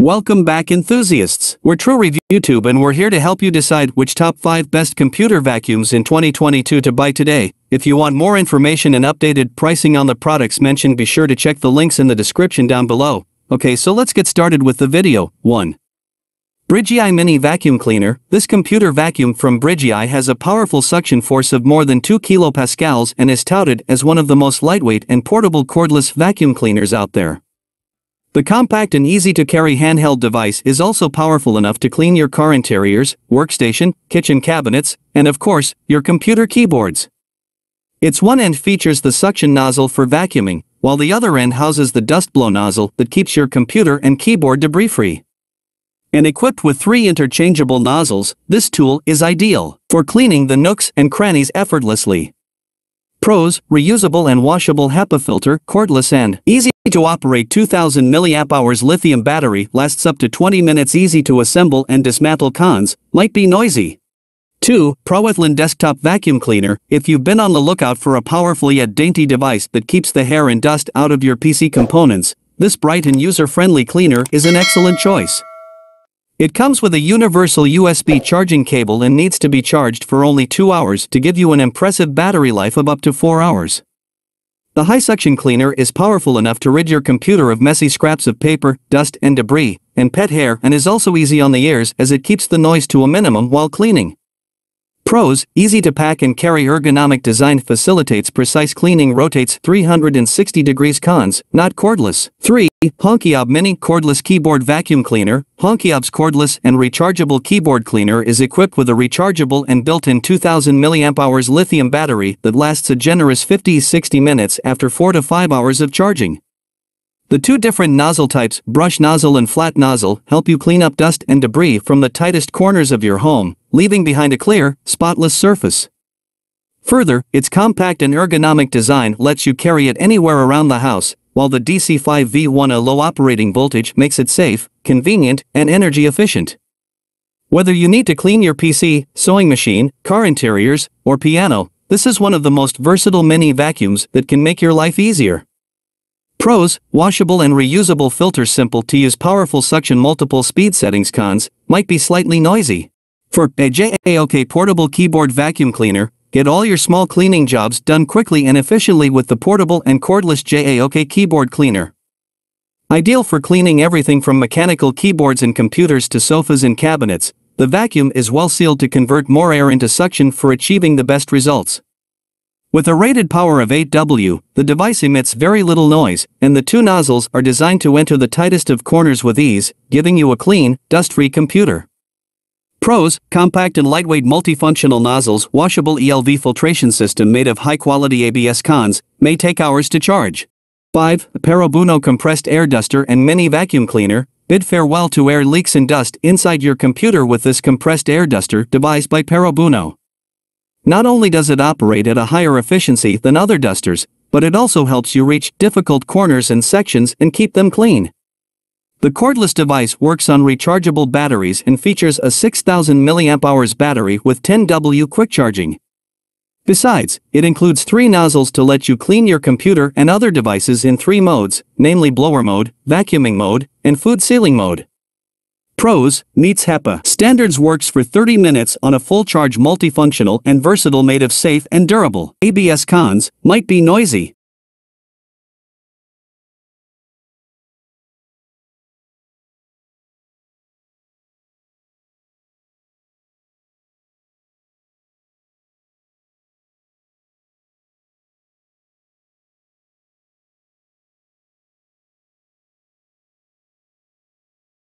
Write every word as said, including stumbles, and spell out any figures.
Welcome back, enthusiasts. We're TrueReviewTube and we're here to help you decide which top five best computer vacuums in twenty twenty-two to buy today. If you want more information and updated pricing on the products mentioned, be sure to check the links in the description down below. Okay, so let's get started with the video. one. Brigii Mini Vacuum Cleaner. This computer vacuum from Brigii has a powerful suction force of more than two kilopascals and is touted as one of the most lightweight and portable cordless vacuum cleaners out there. The compact and easy-to-carry handheld device is also powerful enough to clean your car interiors, workstation, kitchen cabinets, and of course, your computer keyboards. Its one end features the suction nozzle for vacuuming, while the other end houses the dust blow nozzle that keeps your computer and keyboard debris-free. And equipped with three interchangeable nozzles, this tool is ideal for cleaning the nooks and crannies effortlessly. Pros: reusable and washable HEPA filter, cordless and easy to operate two thousand milliamp hour lithium battery lasts up to twenty minutes, easy to assemble and dismantle. Cons: might be noisy. two. Prowithlin Desktop Vacuum Cleaner. If you've been on the lookout for a powerful yet dainty device that keeps the hair and dust out of your P C components, this bright and user-friendly cleaner is an excellent choice. It comes with a universal U S B charging cable and needs to be charged for only two hours to give you an impressive battery life of up to four hours. The high suction cleaner is powerful enough to rid your computer of messy scraps of paper, dust and debris, and pet hair, and is also easy on the ears as it keeps the noise to a minimum while cleaning. Pros: easy to pack and carry, ergonomic design facilitates precise cleaning, rotates three hundred sixty degrees. Cons: not cordless. three. Honkyob Mini Cordless Keyboard Vacuum Cleaner. Honkyob's cordless and rechargeable keyboard cleaner is equipped with a rechargeable and built-in two thousand milliamp hour lithium battery that lasts a generous fifty to sixty minutes after four to five hours of charging. The two different nozzle types, brush nozzle and flat nozzle, help you clean up dust and debris from the tightest corners of your home, leaving behind a clear, spotless surface. Further, its compact and ergonomic design lets you carry it anywhere around the house, while the D C five V one, a low operating voltage, makes it safe, convenient, and energy efficient. Whether you need to clean your P C, sewing machine, car interiors, or piano, this is one of the most versatile mini vacuums that can make your life easier. Pros: washable and reusable filter, simple to use, powerful suction, multiple speed settings. Cons: might be slightly noisy. For a J A O K Portable Keyboard Vacuum Cleaner, get all your small cleaning jobs done quickly and efficiently with the portable and cordless J A O K Keyboard Cleaner. Ideal for cleaning everything from mechanical keyboards and computers to sofas and cabinets, the vacuum is well sealed to convert more air into suction for achieving the best results. With a rated power of eight watts, the device emits very little noise, and the two nozzles are designed to enter the tightest of corners with ease, giving you a clean, dust-free computer. Pros: compact and lightweight, multifunctional nozzles, washable E L V filtration system made of high-quality A B S. Cons: may take hours to charge. five. PeroBuno Compressed Air Duster and Mini Vacuum Cleaner. Bid farewell to air leaks and dust inside your computer with this compressed air duster devised by PeroBuno. Not only does it operate at a higher efficiency than other dusters, but it also helps you reach difficult corners and sections and keep them clean. The cordless device works on rechargeable batteries and features a six thousand milliamp hour battery with ten watt quick charging. Besides, it includes three nozzles to let you clean your computer and other devices in three modes, namely blower mode, vacuuming mode, and food sealing mode. Pros: meets HEPA standards, works for thirty minutes on a full charge, multifunctional and versatile, made of safe and durable A B S. Cons: might be noisy.